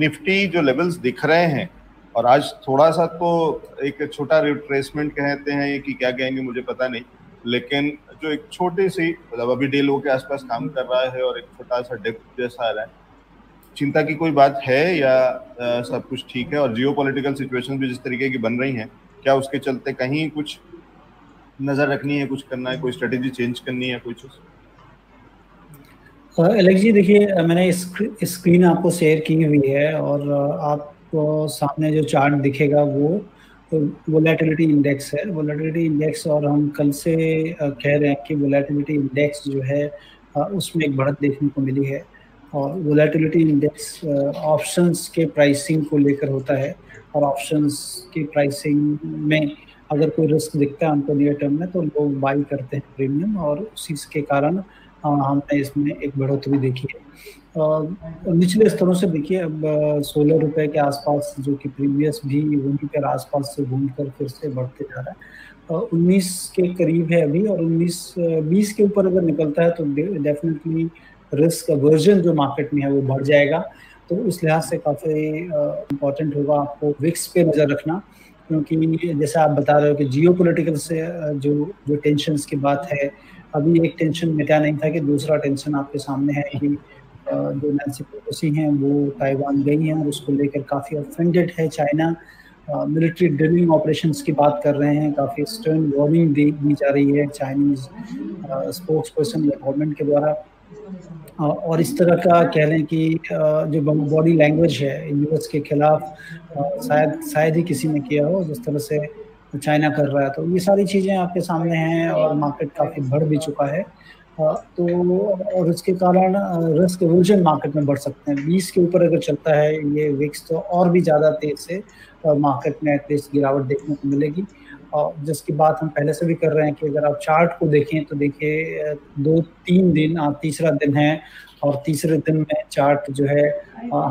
Nifty जो levels दिख रहे हैं, और आज थोड़ा सा तो एक छोटा रिट्रेसमेंट कहते हैं कि क्या कहेंगे मुझे पता नहीं, लेकिन जो एक छोटी सी मतलब अभी डे लो के आसपास काम कर रहा है और एक छोटा सा डिप जैसा आ रहा है, चिंता की कोई बात है या सब कुछ ठीक है? और जियोपॉलिटिकल सिचुएशन भी जिस तरीके की बन रही हैं, क्या उसके चलते कहीं कुछ नज़र रखनी है, कुछ करना है, कोई स्ट्रेटेजी चेंज करनी है, कोई चीज़? एलेक्स जी देखिए, मैंने स्क्रीन आपको शेयर की हुई है और आपको सामने जो चार्ट दिखेगा वो वोलेटिलिटी इंडेक्स है। वोलेटिलिटी इंडेक्स, और हम कल से कह रहे हैं कि वोलेटिलिटी इंडेक्स जो है उसमें एक बढ़त देखने को मिली है। और वोलेटिलिटी इंडेक्स ऑप्शंस के प्राइसिंग को लेकर होता है, और ऑप्शंस की प्राइसिंग में अगर कोई रिस्क दिखता है हमको नियर टर्म में तो लोग बाई करते हैं प्रीमियम, और उसी के कारण हमने इसमें एक बढ़ोतरी देखी है। और निचले स्तरों से देखिए अब 16 रुपये के आसपास, जो कि प्रीवियस भी वहीं पर आसपास से घूम कर फिर से बढ़ते जा रहा है, 19 के करीब है अभी, और 19-20 के ऊपर अगर निकलता है तो डेफिनेटली रिस्क अवर्जन जो मार्केट में है वो बढ़ जाएगा। तो उस लिहाज से काफ़ी इम्पॉर्टेंट होगा आपको विक्स पे नज़र रखना, क्योंकि जैसा आप बता रहे हो कि जियोपॉलिटिकल से जो टेंशन्स की बात है, अभी एक टेंशन मिटा नहीं था कि दूसरा टेंशन आपके सामने है कि जो नैंसी पेलोसी हैं वो ताइवान गई हैं और उसको लेकर काफ़ी ऑफेंडेड है चाइना। मिलिट्री ड्रिलिंग ऑपरेशंस की बात कर रहे हैं, काफ़ी स्टर्न वार्निंग दी जा रही है चाइनीज़ स्पोक्स पर्सन या गवर्नमेंट के द्वारा। और इस तरह का कह लें कि जो बॉडी लैंग्वेज है यूएस के खिलाफ शायद ही किसी ने किया हो, जिस तरह से चाइना कर रहा है। तो ये सारी चीज़ें आपके सामने हैं और मार्केट काफ़ी बढ़ भी चुका है, तो और इसके कारण रिस्क एवर्जन मार्केट में बढ़ सकते हैं। 20 के ऊपर अगर चलता है ये विक्स तो और भी ज़्यादा तेज़ से मार्केट में तेज गिरावट देखने को मिलेगी, और जिसकी बात हम पहले से भी कर रहे हैं कि अगर आप चार्ट को देखें तो देखिए 2-3 दिन, आप तीसरा दिन है और तीसरे दिन में चार्ट जो है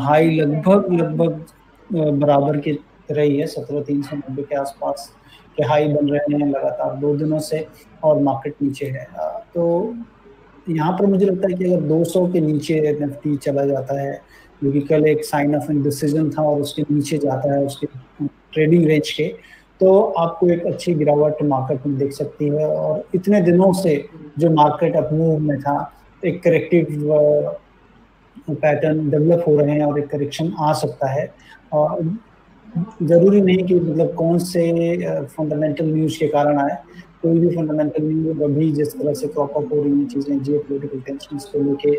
हाई लगभग बराबर की तरह ही है, 17,390 के आसपास के हाई बन रहे हैं लगातार 2 दिनों से, और मार्केट नीचे है। तो यहाँ पर मुझे लगता है कि अगर 200 के नीचे निफ्टी चला जाता है, जो कि कल एक साइन ऑफ इंडिसीजन था, और उसके नीचे जाता है उसके ट्रेडिंग रेंज के, तो आपको एक अच्छी गिरावट मार्केट में देख सकती है। और इतने दिनों से जो मार्केट अप मूव में था, एक करेक्टिव पैटर्न डेवलप हो रहे हैं और एक करेक्शन आ सकता है। और ज़रूरी नहीं कि मतलब कौन से फंडामेंटल न्यूज़ के कारण आए, कोई भी फंडामेंटल न्यूज़ अभी जिस तरह से क्रॉप अप हो रही हैं चीज़ें जियोपॉलिटिकल टेंशंस को लेके,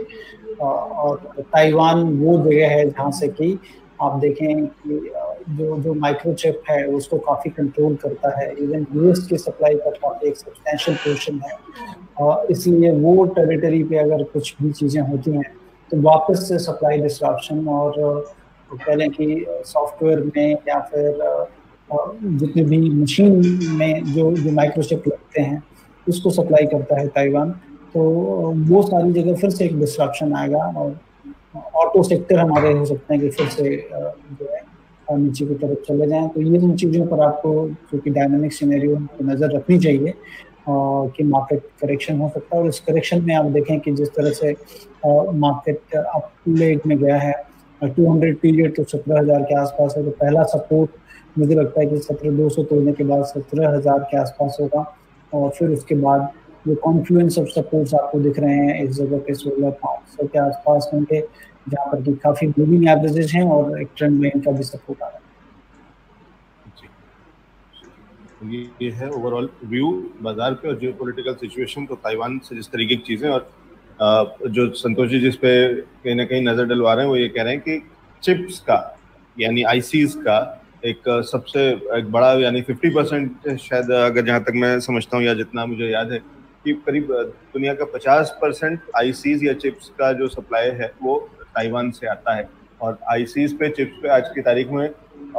और ताइवान वो जगह है जहाँ से कि आप देखें कि जो माइक्रोचिप है उसको काफ़ी कंट्रोल करता है, इवन यूएस की सप्लाई का काफ़ी एक सब्सटेंशियल पोर्शन है, और इसलिए वो टेरिटरी पे अगर कुछ भी चीज़ें होती हैं तो वापस से सप्लाई डिस्ट्रप्शन और कह लें कि सॉफ्टवेयर में या फिर जितने भी मशीन में जो माइक्रोचिप लगते हैं उसको सप्लाई करता है ताइवान, तो वो सारी जगह फिर से एक डिस्ट्रप्शन आएगा। और ऑटो सेक्टर हमारे हो सकते हैं कि फिर से जो है नीचे की तरफ चले जाएं। तो ये इन चीज़ों पर आपको क्योंकि डायनामिक सिनेरियो पर नज़र रखनी चाहिए कि मार्केट करेक्शन हो सकता है, और इस करेक्शन में आप देखें कि जिस तरह से मार्केट अप लेट में गया है, 200 पीरियड तो 17,000 के आसपास है, तो पहला सपोर्ट मुझे लगता है कि 17,200 तोड़ने के बाद 17,000 के आसपास होगा, और फिर उसके बाद जो कॉन्फ्लुएंस ऑफ सपोर्ट्स आपको दिख रहे हैं इस जगह पे 16,500 के आसपास होंगे, जहाँ पर कि काफ़ी मूविंग एवरेजेज हैं और एक ट्रेंड लाइन का भी सपोर्ट आ रहा है। ये है ओवरऑल व्यू बाजार पे और जियोपॉलिटिकल सिचुएशन, तो ताइवान से जिस तरीके की चीज़ें, और जो संतोष जी जिस पे कहीं ना कहीं नज़र डलवा रहे हैं वो ये कह रहे हैं कि चिप्स का यानी आईसीज का एक सबसे एक बड़ा यानी 50% शायद, अगर जहाँ तक मैं समझता हूँ या जितना मुझे याद है कि करीब दुनिया का 50% आईसीज या चिप्स का जो सप्लाई है वो ताइवान से आता है। और आईसीज पे चिप्स पे आज की तारीख में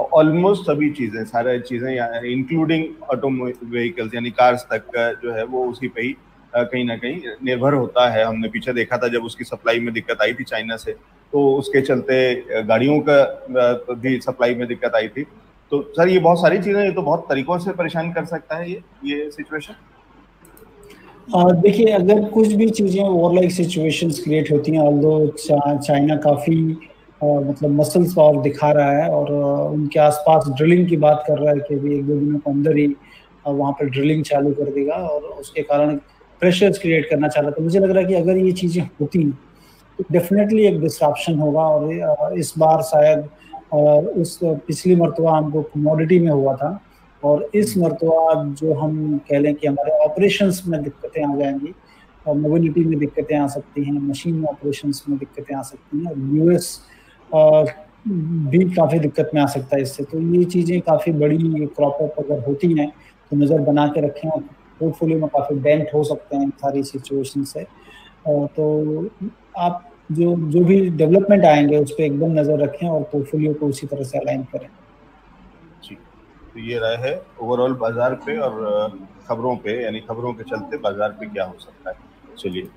ऑलमोस्ट सभी चीज़ें सारी चीज़ें इंक्लूडिंग ऑटो व्हीकल्स यानी कार्स तक जो है वो उसी पे ही कहीं ना कहीं निर्भर होता है। हमने पीछे देखा था जब उसकी सप्लाई में दिक्कत आई थी चाइना से, तो उसके चलते गाड़ियों का भी सप्लाई में दिक्कत आई थी। तो सर ये बहुत सारी चीज़ें, ये तो बहुत तरीक़ों से परेशान कर सकता है ये सिचुएशन। और देखिए अगर कुछ भी चीज़ें वॉर लाइक सिचुएशंस क्रिएट होती हैं, ऑल्दो चाइना काफ़ी मतलब मसल्स पावर दिखा रहा है और उनके आसपास ड्रिलिंग की बात कर रहा है कि अभी एक दो दिनों के अंदर ही वहाँ पर ड्रिलिंग चालू कर देगा और उसके कारण प्रेशर्स क्रिएट करना चाह रहा था। मुझे लग रहा है कि अगर ये चीज़ें होती तो डेफिनेटली एक डिस्ट्रप्शन होगा और इस बार शायद उस पिछली मरतबा हमको कमोडिटी में हुआ था और इस मरतबा जो हम कह लें कि हमारे ऑपरेशंस में दिक्कतें आ जाएंगी और मोबिलिटी में दिक्कतें आ सकती हैं, मशीन ऑपरेशंस में दिक्कतें आ सकती हैं और यूएस भी काफ़ी दिक्कत में आ सकता है इससे। तो ये चीज़ें काफ़ी बड़ी क्रॉपअप अगर होती हैं तो नज़र बना के रखें और पोर्टफोलियो में काफ़ी डेंट हो सकते हैं सारी सिचुएशन से। तो आप जो भी डेवलपमेंट आएंगे उस पर एकदम नज़र रखें और पोर्टफोलियो को उसी तरह से अलाइन करें। जी, तो ये राय है ओवरऑल बाजार पे और खबरों पे, यानी खबरों के चलते बाजार पे क्या हो सकता है। चलिए।